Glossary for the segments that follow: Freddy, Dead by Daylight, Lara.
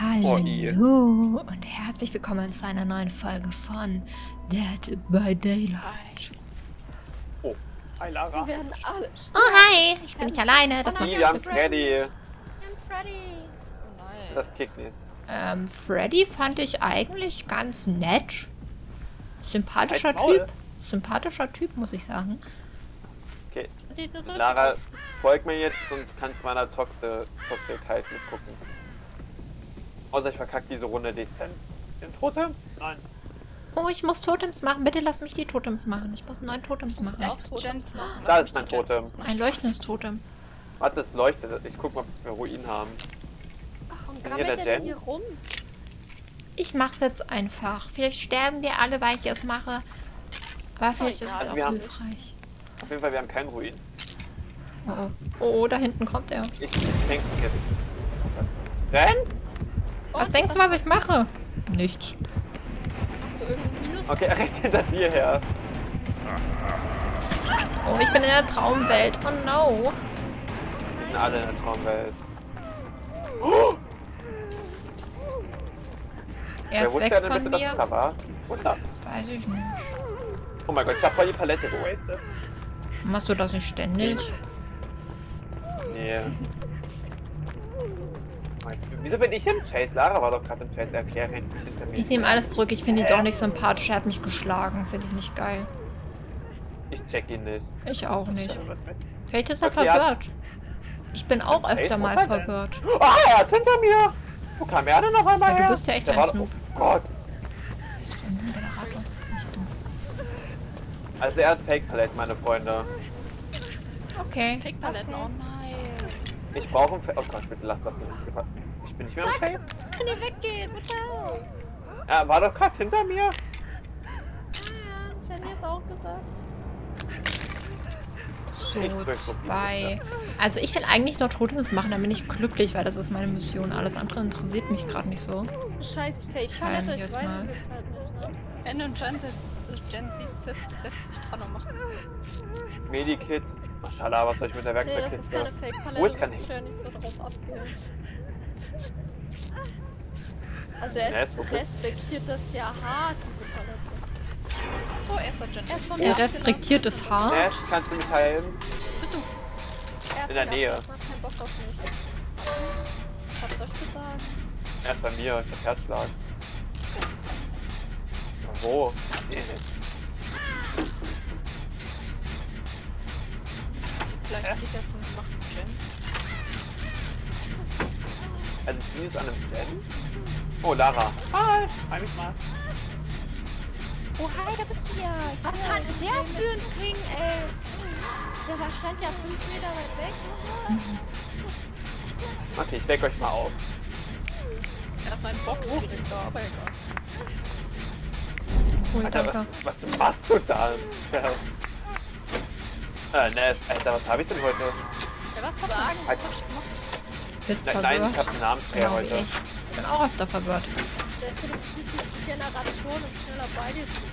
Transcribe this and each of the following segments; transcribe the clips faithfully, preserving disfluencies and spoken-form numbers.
Hallo und herzlich willkommen zu einer neuen Folge von Dead by Daylight. Oh, hi Lara. Wir werden alle oh, hi. Ich bin nicht alleine. Das macht wir haben Freddy. Wir haben Freddy. Oh nein. Das kickt nicht. Ähm, Freddy fand ich eigentlich ganz nett. Sympathischer Typ. Sympathischer Typ, muss ich sagen. Okay. Lara, folg mir jetzt und kannst meiner Toxikheit mitgucken. Außer ich verkacke diese Runde dezent. Den Totem? Nein. Oh, ich muss Totems machen. Bitte lass mich die Totems machen. Ich muss einen neuen Totems machen. Ich muss Totems machen. Da ist mein Totem. Ein leuchtendes Totem. Warte, es leuchtet. Ich guck mal, ob wir Ruinen haben. Warum grabbelt der denn hier rum? Ich mach's jetzt einfach. Vielleicht sterben wir alle, weil ich es mache. Weil vielleicht ist es auch hilfreich. Auf jeden Fall, wir haben keinen Ruin. Oh, oh, oh, da hinten kommt er. Ich denke, ich hätte. Renn! Was und, denkst du, was ich mache? Nichts. Hast du irgendeinen Minus? Okay, recht hinter dir her. Oh, ich bin in der Traumwelt. Oh no. Wir sind alle in der Traumwelt. Oh! Er ist weg von mir. Wer wusste denn bitte, dass es da war? Wunder. Weiß ich nicht. Oh mein Gott, ich hab voll die Palette gewastet. Machst du das nicht ständig? Nee. Wieso bin ich im Chase? Lara war doch gerade im Chase. Erklär mir hinter mir. Ich nehme alles zurück. Ich finde ihn doch nicht sympathisch. Er hat mich geschlagen. Finde ich nicht geil. Ich check ihn nicht. Ich auch nicht. Vielleicht ist er okay, verwirrt. Ich bin auch öfter Chase? mal verwirrt. Ah, er ist hinter mir. Wo kam er denn noch einmal ja, her? Du bist ja echt der ein Snoop. Oh Gott. Ist doch ein Moderator. Nicht dumm. Also er hat Fake-Paletten, meine Freunde. Okay. Fake-Paletten, okay. Oh nein. Ich brauche ein Fake... Oh Gott, bitte lass das nicht. Ich bin nicht mehr im Chase. Wenn ihr weggeht, bitte. Er war doch gerade hinter mir. Ja, das hätte ich jetzt auch gesagt. So, zwei. Also ich will eigentlich noch Totems machen, dann bin ich glücklich, weil das ist meine Mission. Alles andere interessiert mich gerade nicht so. Scheiß Fake. Ich weiß es halt nicht, ne? Wenn du Gen sitzt, setzt dich dran und mach. Medikit. Maschallah, was soll ich mit der Werkzeugkiste? Wo ist keine Fake-Palette, nicht so drauf abgehen. Also er ist okay. Respektiert das ja hart, diese Palette. So, er ist der Gen. Er, er respektiert es hart. Nash, kannst du mich heilen? Bist du? Er in der Nähe. Ich hab keinen Bock auf mich. Ich hab's euch gesagt. Er ist bei mir, ich hab Herzschlag. Wo? Nee. Vielleicht äh? geht er zum gemachten Gen. Also ich bin jetzt an einem Gen. Oh, Lara. Hi. Hi, mich mal. Oh, hi, da bist du ja. Was hat der für ein Ding, ey? Der war stand ja fünf Meter weit weg. Okay, ich weck euch mal auf. Das war ein Boxdirektor, aber egal. Alter, was, was machst du da? Äh, Nash, Alter, was hab ich denn heute? Ja, was war sagen? Was hab ich gemacht? Bist nein, nein, ich hab einen Namensfehler genau, heute. Ich bin auch öfter verwirrt. Der Telefonierungsgeneration, um schneller bei dir zu sein.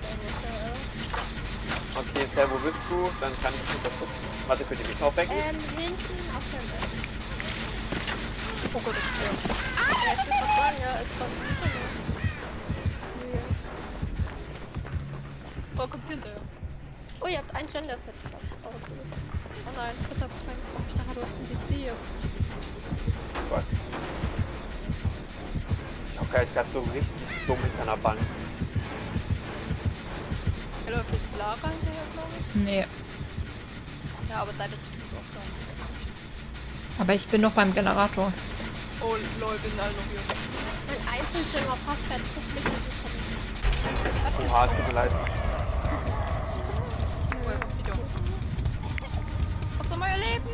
Okay, Sam, wo bist du? Dann kann ich nicht das gucken. Warte, könnt ihr mich auch wecken? Ähm, hinten auf der Seite. Oh Gott, ich bin. Ah, ja, ich will was sagen, ja, es kommt hinter mir. Ja. Oh, kommt hinter mir. Oh, ihr habt einen Gender-Zettel. Oh nein, bitte, komm ich daran, du hast ein D C hier. Gott. Ich hocke halt gerade so richtig dumm hinter einer Bank. Er läuft jetzt Lara hinterher, glaube ich? Nee. Ja, aber deine Richtung ist auch sein. Aber ich bin noch beim Generator. Oh lol, wir sind alle noch hier. Mein Einzelchen war fast kein Christlich. Oh, hart, tut mir leid. Habt ihr mal erlebt?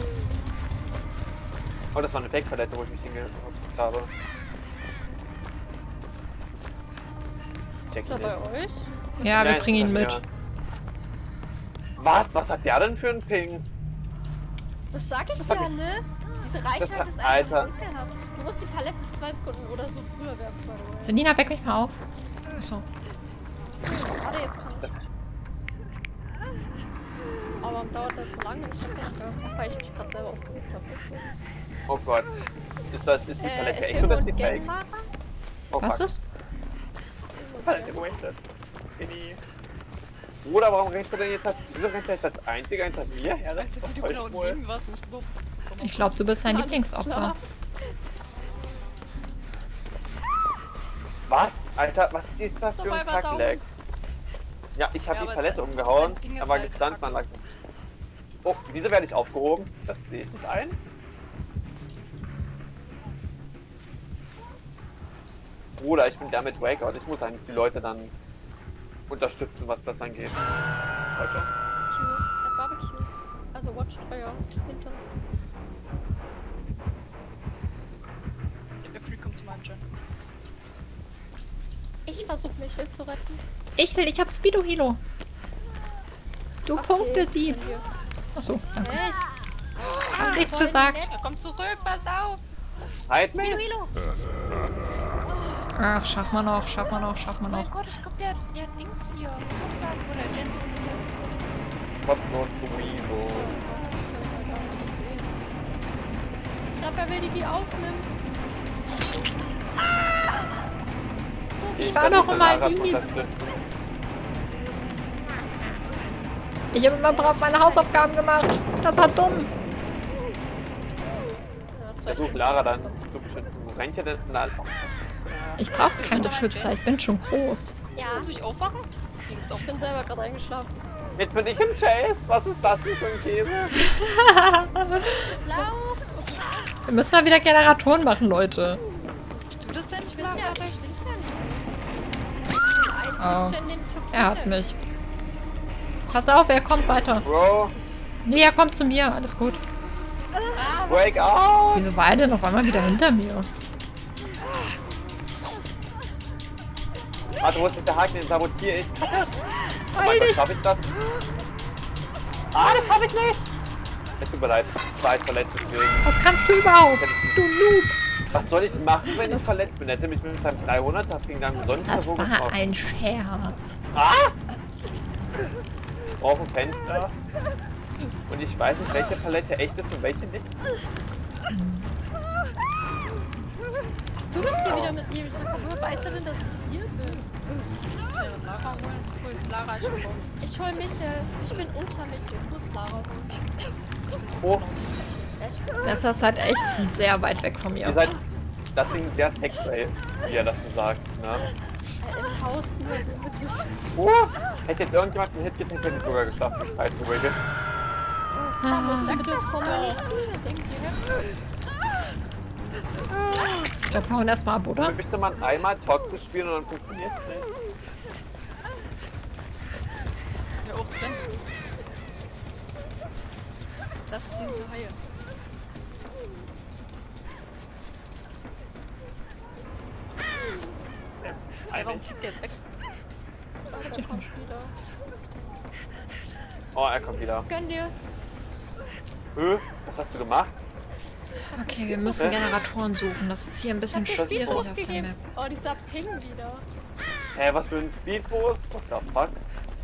Oh, das war eine Fake-Palette, wo ich mich hingehockt habe. Ist er bei euch? Ja, wir bringen ihn mit. Was? Was hat der denn für einen Ping? Das sag ich ja, ne? Diese Reichweite ist einfach unverhaftet. Du musst die Palette zwei Sekunden oder so früher werfen. Selina, weck mich mal auf. Achso. Warte, jetzt kann ich. Aber warum dauert das so lange? Ich hab den gehört, weil ich mich gerade selber aufgeregt habe. Oh Gott, ist, das, ist die Palette äh, ist echt oder ist die Fake? Oh, was ist das? Alter, gewastet. Inni. Bruder, warum rennst du denn jetzt? Wieso rennst du jetzt als einziger hinter mir? Ja, das ist doch voll cool. Ich glaube, du bist sein Lieblingsopfer. Was? Alter, was ist das für ein Kacklag? Ja, ich habe ja die Palette umgehauen, aber gestunt man lag. Oh, wieso werde ich aufgehoben? Das sehe ich nicht ein. Bruder, ich bin damit Waker und ich muss eigentlich die Leute dann unterstützen, was das angeht. Täuscher. Barbecue. Also Watchfeuer hinter. Der Free kommt zu meinem Gen. Ich versuche mich jetzt zu retten. Ich will, ich hab Speedo Hilo. Du okay, Punkte, Dieb. Achso, danke. Yes. Oh, hab nichts gesagt. Nett. Komm zurück, pass auf. Halt mich. Speedo Hilo. Ach, schaff mal noch, schaff mal noch, schaff mal noch. Oh mein Gott, ich glaub, der, der Dings hier. Was ist das, wo der Gen so ist? Kommt noch zu Evo. Ich glaub, er will die, die aufnimmt. Ah! Ich, ich war noch mal lieb. Ich habe immer brav meine Hausaufgaben gemacht. Das war dumm. Versuch Lara dann zu beschützen. Wo rennt ihr denn da? Ich brauche keinen Beschützer. Ich bin schon groß. Ja. Kannst du mich aufwachen? Ich bin selber gerade eingeschlafen. Jetzt bin ich im Chase. Was ist das denn für ein Käse? Wir müssen mal wieder Generatoren machen, Leute. Ich tu das denn nicht mehr. Oh. Er hat mich. Pass auf, er kommt weiter. Bro. Nee, er kommt zu mir. Alles gut. Wake up! Wieso war er denn auf einmal wieder hinter mir? Warte, wo ist der Haken? Den sabotiere ich. Heil dich! Hab ich das? Ah, das hab ich nicht! Es tut mir leid. Ich war verletzt deswegen. Was kannst du überhaupt? Du Noob! Was soll ich machen, wenn ich verletzt bin? Hätte mich mit seinem dreihunderter gegen deinen Sonntag. Das war ein Scherz. Ah! Auf dem Fenster. Und ich weiß nicht, welche Palette echt ist und welche nicht. Du bist hier wieder mit ihm. Ich dachte, nur weiß er denn, dass ich hier bin. Lara holen. Wo ist Lara? Ich hol Michel. Ich bin unter Michel. Wo ist Lara holen? Oh. Das ist halt echt sehr weit weg von mir. Ihr seid deswegen sehr sexuell, wie er das so sagt, ne? Im Haus nur wirklich. Oh, hätte jetzt irgendjemand einen Hit getippt, hätte ich sogar geschafft, mich freizubringen. Da muss ich bitte kommunizieren, denkt ihr? Ich glaube, wir hauen erstmal ab, oder? Womit müsste man einmal toxisch spielen und dann funktioniert es nicht. Ja, auch drin. Das ist hier eine Haie. Ey, warum fliegt der jetzt weg? Oh, der kommt wieder. Oh, er kommt wieder. Gönn dir. Hö, was hast du gemacht? Okay, wir müssen Generatoren suchen. Das ist hier ein bisschen schwierig auf der Map. Oh, dieser Ping wieder. Hä, hey, was für ein Speedboost? What the fuck?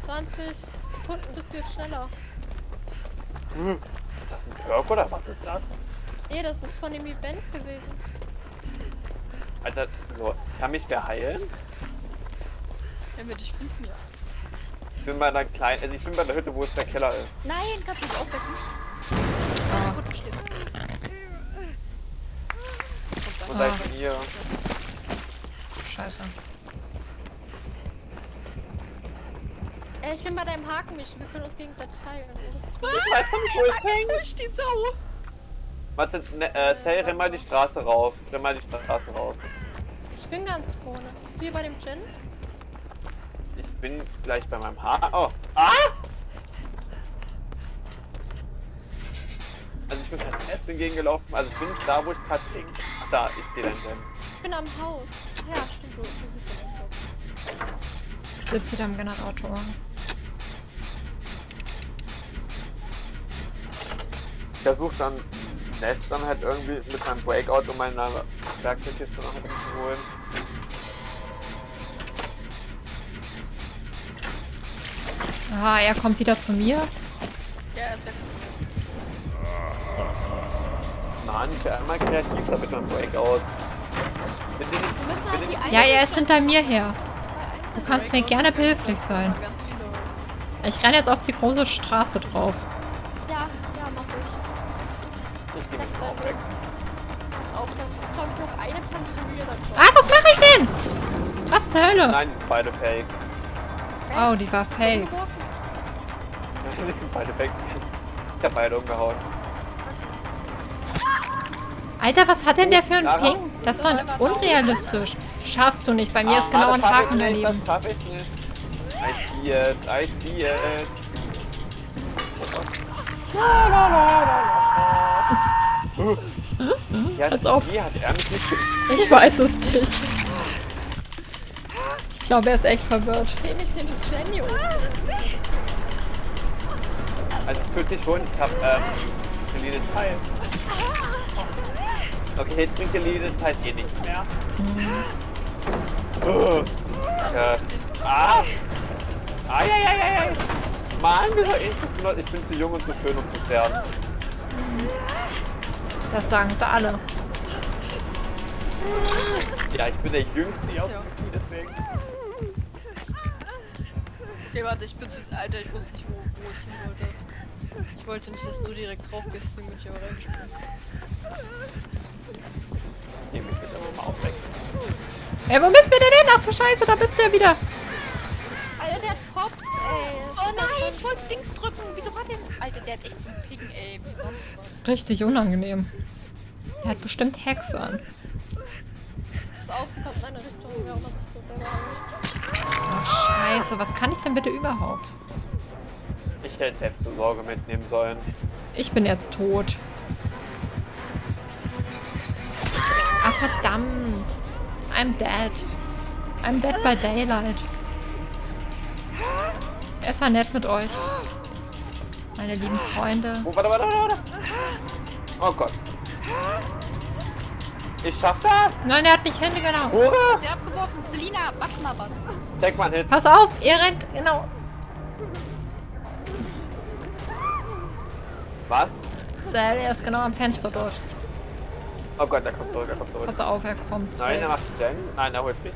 zwanzig Sekunden bist du jetzt schneller. Hm, ist das ein Perk oder was ist das? Nee, das ist von dem Event gewesen. Alter, so, kann mich wer heilen? Wenn wir dich finden, ja. Ich bin bei einer kleinen, also ich bin bei der Hütte, wo es der Keller ist. Nein, kannst du mich aufwecken. Ah. Oh, wo seid ihr? Ah. Scheiße. Äh, ich bin bei deinem Haken, Michel. Wir können uns gegenseitig heilen. Ich weiß nicht, wo ich hänge. Durch die Sau. Warte, ne, äh, Sally, renn mal die Straße rauf. Renn mal die Straße rauf. Ich bin ganz vorne. Bist du hier bei dem Gen? Ich bin gleich bei meinem Haar. Oh. Ah! Also ich bin gerade erst entgegengelaufen. Also ich bin da, wo ich gerade hing. Ach, da, ich sehe dein Gen. Ich bin am Haus. Ja, stimmt. Du, du siehst den Gen. Ich sitze wieder am Generator. Ich versuche dann... Lässt dann halt irgendwie mit meinem Breakout, um meine Werkzeugkiste noch holen. Aha, er kommt wieder zu mir. Ja, er ist weg. Mann, ich will einmal kreativ sein mit meinem Breakout. Wir müssen Ja, er ist hinter mir her. Du kannst mir gerne behilflich sein. Ich renne jetzt auf die große Straße drauf. Ja, ja, mach ruhig. Ich bin jetzt auch weg. Pass auf, das ist, glaube ich, noch eine Panzermühle da drauf. Ah, was mache ich denn? Was zur Hölle? Nein, beide fake. Oh, die war fake. Die sind beide fake. Ich hab beide umgehauen. Alter, was hat denn der für einen Ping? Das ist doch unrealistisch. Schaffst du nicht. Bei mir ist genau ein Haken daneben. Das hab ich nicht. I see it, I see it. La, la, la, la, la. Ja, als ob. Hat er mich nicht gesehen. Ich weiß es nicht. Ich glaube, er ist echt verwirrt. Steh mich den Genio. Also es fühlt sich schon, ich hab ähm, die Detail. Okay, jetzt bringt die Detail eh nichts mehr. Mhm. Uh. Ja. Ah! Ai, ai, ai, ai, ai. Mann, ich bin zu jung und zu schön, um zu sterben. Das sagen sie alle. Ja, ich bin der Jüngste hier auf dem Team, deswegen. Okay, warte, ich bin zu... Alter, ich wusste nicht, wo, wo ich hin wollte. Ich wollte nicht, dass du direkt drauf gehst, deswegen bin ich aber reingesprungen. Geh mich bitte aber mal aufwecken. Ey, wo bist du denn hin? Ach du Scheiße, da bist du ja wieder. Alter, der hat Props, ey. Oh nein, ich wollte Dings drücken. Wieso war der... Alter, der hat echt so einen Picken, ey. Wie sonst was. Richtig unangenehm. Er hat bestimmt Hacks an. Pass auf, sie kommt in eine Richtung. Ja, was ich das selber habe. Ach Scheiße, was kann ich denn bitte überhaupt? Ich hätte Selbstversorge mitnehmen sollen. Ich bin jetzt tot. Ach verdammt. I'm dead. I'm dead by daylight. Es war nett mit euch. Meine lieben Freunde. Oh, warte, warte, warte. Oh Gott. Ich schaff das. Nein, er hat mich hinten genau. Oh. Der hat abgeworfen. Selina, mach mal was. Denk mal hin. Pass auf, ihr rennt, genau. Was? Sel, er ist genau am Fenster dort. Oh Gott, er kommt zurück, er kommt zurück. Pass auf, er kommt zurück. Nein, er macht Jen. Nein, er holt mich.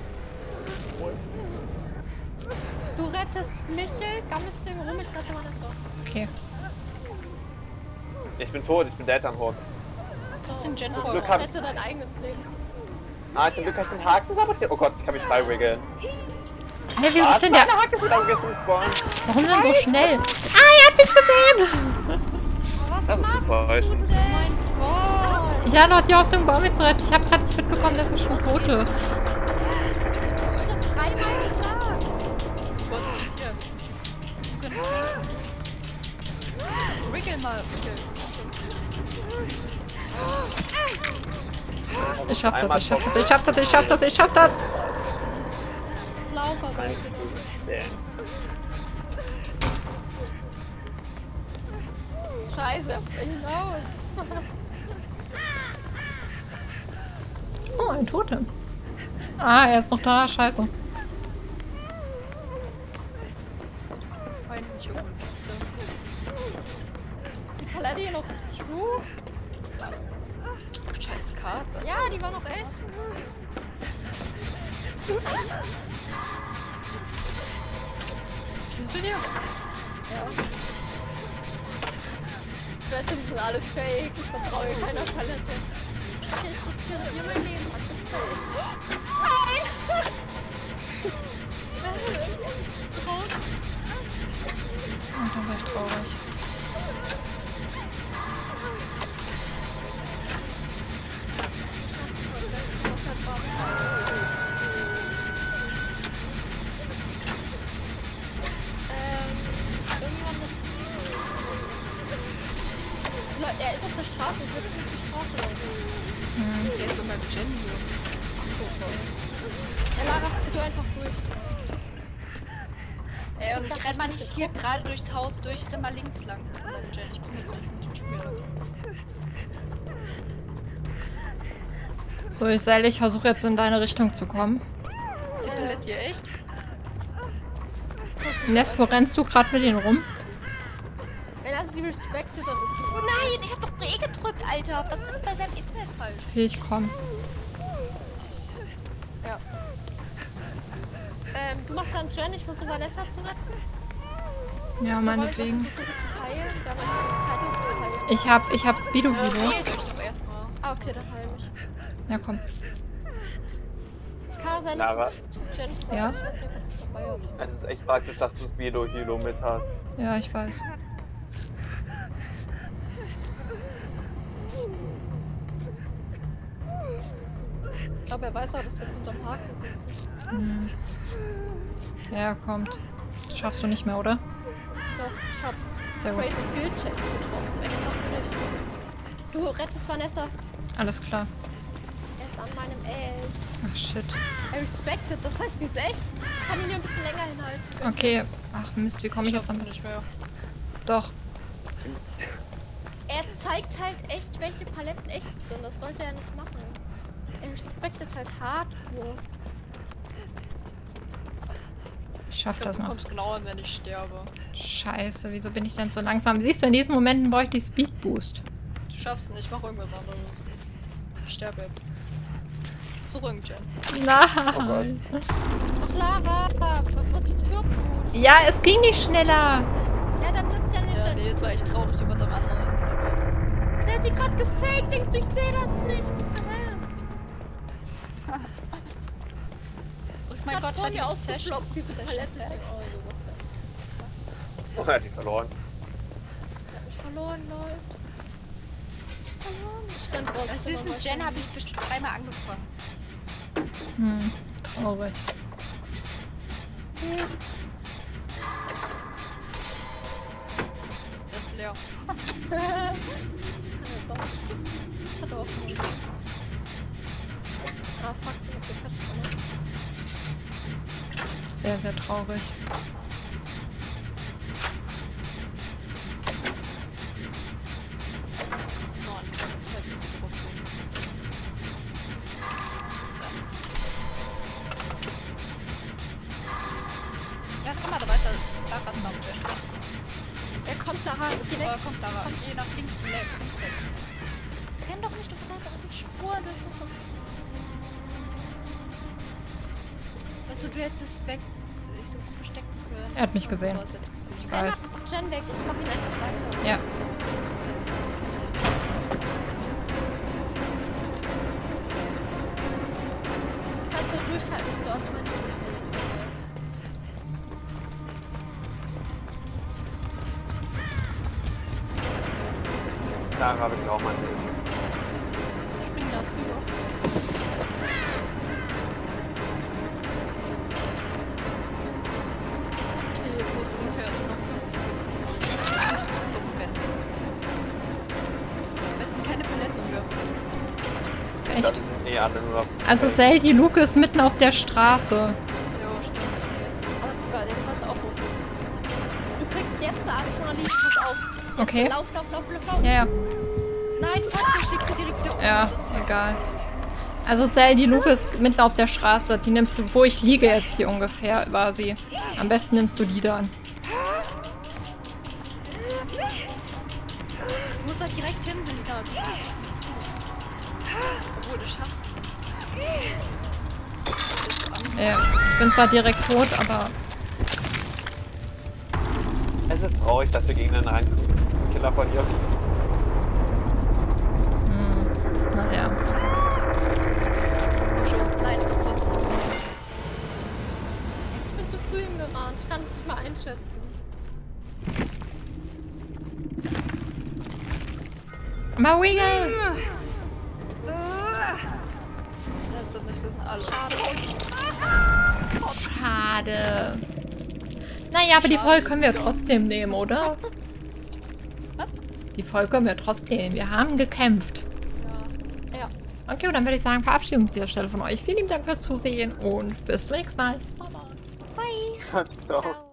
Du rettest Michel, gammelst den rum, ich rette Vanessa. Okay. Ich bin tot, ich bin dead am Hook. Was ist denn Jen vor? Rette dein eigenes Leben. Ah, zum Glück hast du einen Haken sabotiert. Oh Gott, ich kann mich freiriggeln. Hey, wie ah, ist denn der? Haken ist wieder warum denn so schnell? Ah, er hat sich gesehen! Was das machst du denn? Ja, noch die Hoffnung, Baum zu retten. Ich habe gerade nicht mitbekommen, dass du schon tot ist. Ich schaff das, ich schaff das, ich schaff das, ich schaff das, ich schaff das! Jetzt lauf aber. Scheiße, ich raus! Oh, ein Totem. Ah, er ist noch da, scheiße. Die Paladin noch true? Scheiß Karte. Ja, die war noch echt. Sind sie dir? Ja. Ich wette, die sind alle fake. Ich vertraue keiner Palette. Okay, ich riskiere hier mein Leben. Nein! Oh, das ist echt traurig. Er ist auf der Straße, ich würde nicht auf die Straße laufen. Der ist doch beim Gen hier. Ach so, voll. Ja, Lara, zieh du einfach durch. Ey, und dann renn mal nicht hier gerade durchs Haus durch, renn mal links lang. Beim Gen, ich komm jetzt nicht mit dem Spieler. So, ich seil, ich versuche jetzt in deine Richtung zu kommen. Sie bellet dir echt? Ness, wo rennst du gerade mit denen rum? Wenn das sie respektet, dann ist sie... Oh nein, ich hab doch E gedrückt, Alter. Das ist bei seinem Internet falsch. Okay, ich komm. Ja. du machst dann Jen, ich versuche Vanessa zu retten. Ja, meinetwegen. Ich hab, ich hab Speedo wieder. Ja, okay, ah, okay, dann heil mich. Ja, komm. Es kann sein, dass Jen ist ja. Es ist echt praktisch, dass du Speedo Hilo mit hast. Ja, ich weiß. Ich glaube, er weiß auch, dass wir jetzt unterm Haken sitzen. Hm. Ja, kommt. Das schaffst du nicht mehr, oder? Doch, ich hab sehr Great gut. Skill-Checks getroffen. Extra für dich. Du rettest Vanessa. Alles klar. Er ist an meinem Ace. Ach, shit. I respect it. Das heißt, die ist echt. Ich kann ihn hier ein bisschen länger hinhalten. Okay. Ach, Mist, wie komme ich jetzt am nicht mehr. Doch. Er zeigt halt echt, welche Paletten echt sind. Das sollte er nicht machen. Er respektet halt hardcore. Ich schaff ich glaub, das noch. Du kommst genauer, wenn ich sterbe. Scheiße, wieso bin ich denn so langsam? Siehst du, in diesen Momenten bräuchte ich Speed Boost. Du schaffst nicht, ich mach irgendwas anderes. Ich sterbe jetzt. Zurück, Jen. Nein! Oh Ach, Lara! Was wird die Tür tun? Ja, es ging nicht schneller! Ja, dann sitzt ja nicht ja, Jen. Nee, jetzt war ich traurig über den anderen. Der hat die gerade gefaked, denkst du, ich seh das nicht! Ich hab vor mir ausgeblockt, diese Palette. Oh, er hat die verloren. Er hat mich verloren, lol. Verloren. Ich kann drauf. Das ist ein Jen, hab ich bestimmt dreimal angefangen. Hm, traurig. Hm. Das ist leer. Ich hatte auch noch. Ah, fuck, ich hab die fertig gemacht. Sehr, sehr traurig. So, und das ist halt diese Gruppe. Ja, komm mal da weiter. Lara ist da. Er kommt da rein. Okay, er kommt da rein. Je nach links, links, links. Renn doch nicht, du kannst auch nicht Spuren. Du hast das Also du hättest weg, ich so verstecken können. Er hat mich gesehen. Ich weiß. Jen weg, ich mach ihn einfach weiter. Ja. Kannst du durchhalten, so aus meinem Durchhalten. Da habe ich auch mein Leben. Also Sel, die Luke ist mitten auf der Straße. Jo, stimmt. Aber jetzt hast du auch los. Du kriegst jetzt Arzt von der Linie, pass auf. Jetzt okay. Lauf, lauf, lauf, lauf, lauf. Ja, ja. Nein, fuck, da schlägt sie direkt wieder um. Ja, egal. Also Sel, die Luke ist mitten auf der Straße. Die nimmst du, wo ich liege jetzt hier ungefähr, war sie. Am besten nimmst du die dann. Du musst da direkt hin, sind die da. Obwohl, du schaffst. Ja, ich bin zwar direkt tot, aber... Es ist traurig, dass wir gegen den einen Killer verlieren. Hm, naja. Nein, ich bin zu früh. Ich bin zu früh hingerannt, ich kann es nicht mal einschätzen. Marie! Schade. Naja, aber die Folge können wir trotzdem nehmen, oder? Was? Die Folge können wir trotzdem. Wir haben gekämpft. Ja. Ja. Okay, und dann würde ich sagen, verabschieden uns an dieser Stelle von euch. Vielen lieben Dank fürs Zusehen und bis zum nächsten Mal. Bye. Bye. Ciao.